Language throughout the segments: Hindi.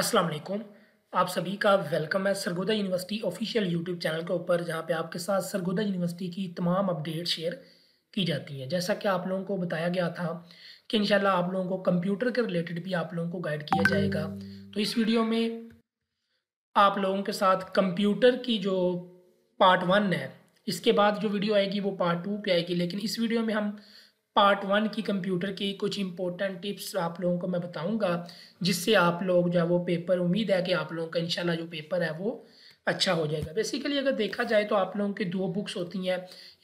अस्सलाम वालेकुम, आप सभी का वेलकम है Sargodha university official YouTube channel के ऊपर, जहां पे आपके साथ सरगोधा यूनिवर्सिटी की तमाम अपडेट शेयर की जाती हैं। जैसा कि आप लोगों को बताया गया था कि इंशाल्लाह आप लोगों को कंप्यूटर के रिलेटेड भी आप लोगों को गाइड किया जाएगा। तो इस वीडियो में आप लोगों के साथ कंप्यूटर की जो पार्ट 1 है, इसके बाद जो वीडियो आएगी वो पार्ट 2 पर आएगी, लेकिन इस वीडियो में हम पार्ट 1 की कंप्यूटर की कुछ इंपॉर्टेंट टिप्स आप लोगों को मैं बताऊंगा, जिससे आप लोग जो है वो पेपर, उम्मीद है कि आप लोगों का इंशाल्लाह जो पेपर है वो अच्छा हो जाएगा। बेसिकली अगर देखा जाए तो आप लोगों की 2 बुक्स होती हैं,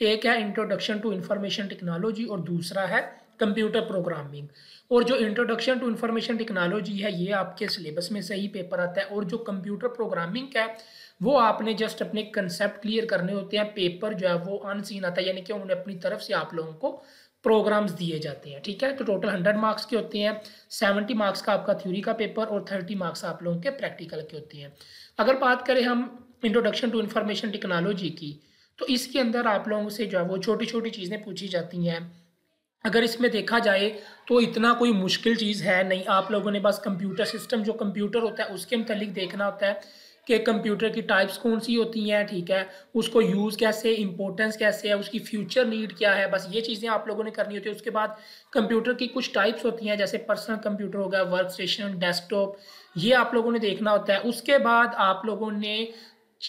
एक है इंट्रोडक्शन टू इंफॉर्मेशन टेक्नोलॉजी और दूसरा है कंप्यूटर प्रोग्रामिंग। और जो इंट्रोडक्शन टू इंफॉर्मेशन टेक्नोलॉजी है ये आपके सिलेबस में से ही पेपर आता है, और जो कंप्यूटर प्रोग्रामिंग का है वो आपने जस्ट अपने कंसेप्ट क्लियर करने होते हैं। पेपर जो है वो अनसीन आता है, यानी कि उन्होंने अपनी तरफ से आप लोगों को प्रोग्राम्स दिए जाते हैं, ठीक है। तो टोटल 100 मार्क्स के होते हैं, 70 मार्क्स का आपका थ्योरी का पेपर और 30 मार्क्स आप लोगों के प्रैक्टिकल के होते हैं। अगर बात करें हम इंट्रोडक्शन टू इंफॉर्मेशन टेक्नोलॉजी की, तो इसके अंदर आप लोगों से जो है वो छोटी छोटी चीज़ें पूछी जाती हैं। अगर इसमें देखा जाए तो इतना कोई मुश्किल चीज़ है नहीं, आप लोगों ने बस कंप्यूटर सिस्टम, जो कंप्यूटर होता है उसके मुतालिक देखना होता है कि कंप्यूटर की टाइप्स कौन सी होती हैं, ठीक है, उसको यूज़ कैसे, इंपॉर्टेंस कैसे है, उसकी फ्यूचर नीड क्या है, बस ये चीज़ें आप लोगों ने करनी होती है। उसके बाद कंप्यूटर की कुछ टाइप्स होती हैं, जैसे पर्सनल कंप्यूटर हो गया, वर्क स्टेशन, डेस्कटॉप, ये आप लोगों ने देखना होता है। उसके बाद आप लोगों ने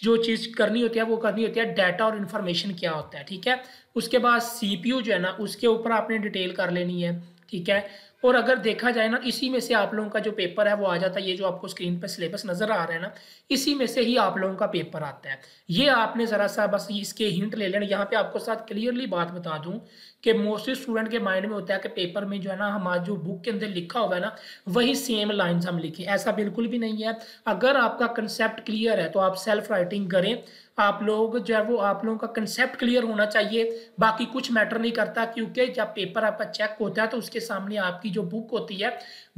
जो चीज़ करनी होती है वो करनी होती है डाटा और इन्फॉर्मेशन क्या होता है, ठीक है। उसके बाद CPU जो है ना, उसके ऊपर आपने डिटेल कर लेनी है, ठीक है। और अगर देखा जाए ना, इसी में से आप लोगों का जो पेपर है वो आ जाता है। ये जो आपको स्क्रीन पर सिलेबस नज़र आ रहा है ना, इसी में से ही आप लोगों का पेपर आता है। ये आपने ज़रा सा बस इसके हिंट ले लेना। यहाँ पे आपको साथ क्लियरली बात बता दूं कि मोस्टली स्टूडेंट के माइंड में होता है कि पेपर में जो है ना, हमारा जो बुक के अंदर लिखा हुआ है ना, वही सेम लाइन्स हम लिखें। ऐसा बिल्कुल भी नहीं है। अगर आपका कंसेप्ट क्लियर है तो आप सेल्फ राइटिंग करें। आप लोग जो है वो, आप लोगों का कंसेप्ट क्लियर होना चाहिए, बाकी कुछ मैटर नहीं करता, क्योंकि जब पेपर आपका चेक होता है तो उसके सामने आपकी जो बुक होती है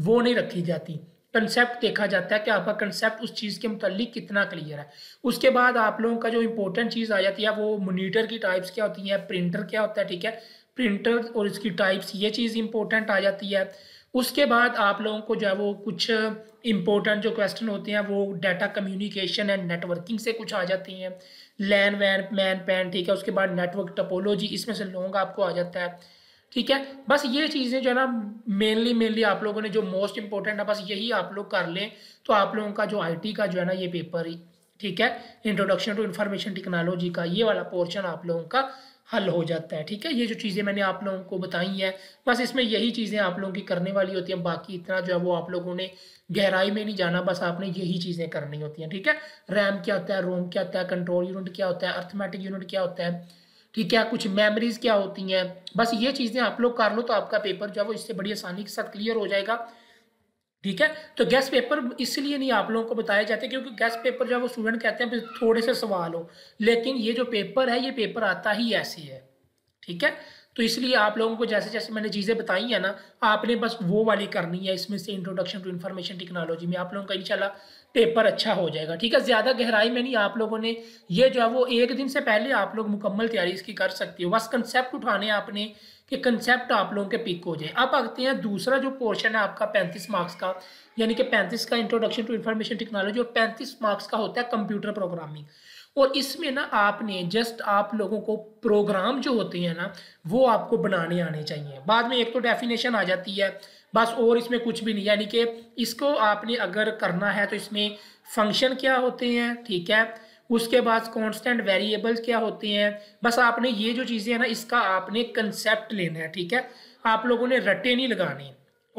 वो नहीं रखी जाती। कंसेप्ट देखा जाता है कि आपका कंसेप्ट उस चीज़ के मुतालिक कितना क्लियर है। उसके बाद आप लोगों का जो इंपॉर्टेंट चीज़ आ जाती है वो मोनीटर की टाइप्स क्या होती हैं, प्रिंटर क्या होता है, ठीक है, प्रिंटर और इसकी टाइप्स, ये चीज़ इंपॉर्टेंट आ जाती है। उसके बाद आप लोगों को जो है वो कुछ इम्पोर्टेंट जो क्वेश्चन होते हैं वो डाटा कम्युनिकेशन एंड नेटवर्किंग से कुछ आ जाती हैं, लैन वैन मैन पैन, ठीक है। उसके बाद नेटवर्क टोपोलॉजी, इसमें से लोग आपको आ जाता है, ठीक है। बस ये चीज़ें जो है ना मेनली आप लोगों ने जो मोस्ट इम्पोर्टेंट है, बस यही आप लोग कर लें तो आप लोगों का जो IT का जो है ना ये पेपर, ठीक है, इंट्रोडक्शन टू इंफॉर्मेशन टेक्नोलॉजी का ये वाला पोर्शन आप लोगों का हल हो जाता है, ठीक है। ये जो चीज़ें मैंने आप लोगों को बताई हैं, बस इसमें यही चीज़ें आप लोगों की करने वाली होती हैं। बाकी इतना जो है वो आप लोगों ने गहराई में नहीं जाना, बस आपने यही चीज़ें करनी होती हैं, ठीक है। रैम क्या होता है, रोम क्या होता है, कंट्रोल यूनिट क्या होता है, अर्थमेटिक यूनिट क्या होता है, ठीक है, कुछ मेमोरीज क्या होती हैं, बस ये चीज़ें आप लोग कर लो तो आपका पेपर जो है वो इससे बड़ी आसानी के साथ क्लियर हो जाएगा, ठीक है। तो गैस पेपर इसलिए नहीं आप लोगों को बताया जाता, क्योंकि गैस पेपर जो है वो स्टूडेंट कहते हैं थोड़े से सवाल हो, लेकिन ये जो पेपर है ये पेपर आता ही ऐसे है, ठीक है। तो इसलिए आप लोगों को जैसे जैसे मैंने चीज़ें बताई हैं ना, आपने बस वो वाली करनी है। इसमें से इंट्रोडक्शन टू इंफॉर्मेशन टेक्नोलॉजी में आप लोगों का इंशाल्लाह पेपर अच्छा हो जाएगा, ठीक है। ज़्यादा गहराई में नहीं, आप लोगों ने ये जो है वो एक दिन से पहले आप लोग मुकम्मल तैयारी इसकी कर सकते हो। बस कंसेप्ट उठाने आपने कि कंसेप्ट आप लोगों के पिक हो जाए। अब आते हैं दूसरा जो पोर्शन है आपका 35 मार्क्स का, यानी कि 35 का इंट्रोडक्शन टू इंफॉर्मेशन टेक्नोलॉजी और 35 मार्क्स का होता है कंप्यूटर प्रोग्रामिंग। और इसमें ना आपने जस्ट आप लोगों को प्रोग्राम जो होते हैं ना वो आपको बनाने आने चाहिए। बाद में एक तो डेफिनेशन आ जाती है बस, और इसमें कुछ भी नहीं, यानी कि इसको आपने अगर करना है तो इसमें फंक्शन क्या होते हैं, ठीक है, उसके बाद कांस्टेंट वेरिएबल्स क्या होते हैं, बस आपने ये जो चीज़ें हैं ना इसका आपने कंसेप्ट लेना है, ठीक है। आप लोगों ने रटे नहीं लगाने।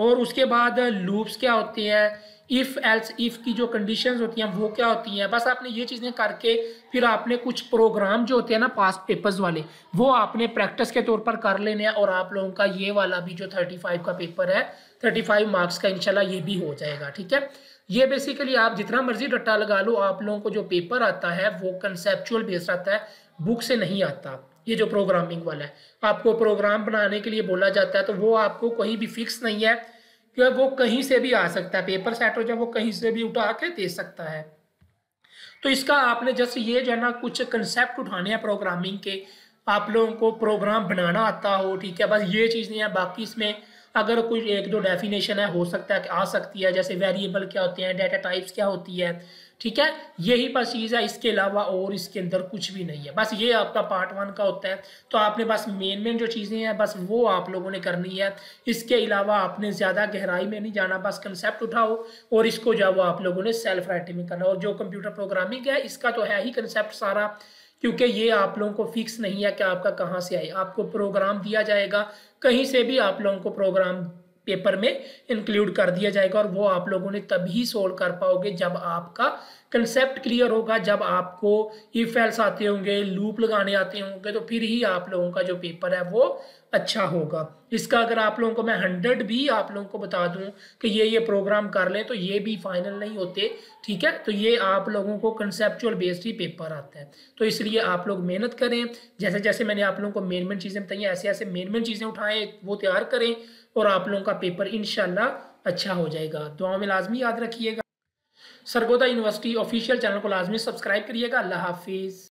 और उसके बाद लूप्स क्या होते हैं, इफ़ एल्स, इफ़ की जो कंडीशंस होती हैं वो क्या होती हैं, बस आपने ये चीज़ें करके फिर आपने कुछ प्रोग्राम जो होते हैं ना पास्ट पेपर्स वाले वो आपने प्रैक्टिस के तौर पर कर लेने हैं। और आप लोगों का ये वाला भी जो 35 का पेपर है, 35 मार्क्स का इंशाल्लाह ये भी हो जाएगा, ठीक है। ये बेसिकली आप जितना मर्जी रट्टा लगा लो, आप लोगों को जो पेपर आता है वो कंसेप्चुअल बेस्ड आता है, बुक से नहीं आता। ये जो प्रोग्रामिंग वाला है आपको प्रोग्राम बनाने के लिए बोला जाता है, तो वो आपको कहीं भी फिक्स नहीं है कि वो कहीं से भी आ सकता है, पेपर सेट हो जाए वो कहीं से भी उठा के दे सकता है। तो इसका आपने जस्ट ये जो है ना कुछ कंसेप्ट उठाने हैं प्रोग्रामिंग के, आप लोगों को प्रोग्राम बनाना आता हो, ठीक है, बस ये चीज़ें हैं। बाकी इसमें अगर कोई एक दो डेफिनेशन है हो सकता है कि आ सकती है, जैसे वेरिएबल क्या होते हैं, डाटा टाइप्स क्या होती है, ठीक है, यही बस चीज़ है, इसके अलावा और इसके अंदर कुछ भी नहीं है। बस ये आपका पार्ट वन का होता है, तो आपने बस मेन जो चीज़ें हैं बस वो आप लोगों ने करनी है, इसके अलावा आपने ज़्यादा गहराई में नहीं जाना, बस कंसेप्ट उठाओ और इसको जाओ आप लोगों ने सेल्फ राइटिंग में करना। और जो कंप्यूटर प्रोग्रामिंग है इसका तो है ही कंसेप्ट सारा, क्योंकि ये आप लोगों को फिक्स नहीं है कि आपका कहाँ से आए, आपको प्रोग्राम दिया जाएगा, कहीं से भी आप लोगों को प्रोग्राम पेपर में इंक्लूड कर दिया जाएगा, और वो आप लोगों ने तभी सोल्व कर पाओगे जब आपका कंसेप्ट क्लियर होगा, जब आपको इफ एल्स आते होंगे, लूप लगाने आते होंगे, तो फिर ही आप लोगों का जो पेपर है वो अच्छा होगा। इसका अगर आप लोगों को मैं 100 भी आप लोगों को बता दूं कि ये प्रोग्राम कर लें तो ये भी फाइनल नहीं होते, ठीक है, तो ये आप लोगों को कंसेप्चुअल बेस्ड ही पेपर आता है, तो इसलिए आप लोग मेहनत करें। जैसे जैसे मैंने आप लोगों को मेन चीज़ें बताई, ऐसे ऐसे मेन चीज़ें उठाएँ, वो तैयार करें और आप लोगों का पेपर इंशाल्लाह अच्छा हो जाएगा। दुआ में लाजमी याद रखिएगा। सरगोधा यूनिवर्सिटी ऑफिशियल चैनल को लाजमी सब्सक्राइब करिएगा। अल्लाह हाफिज़।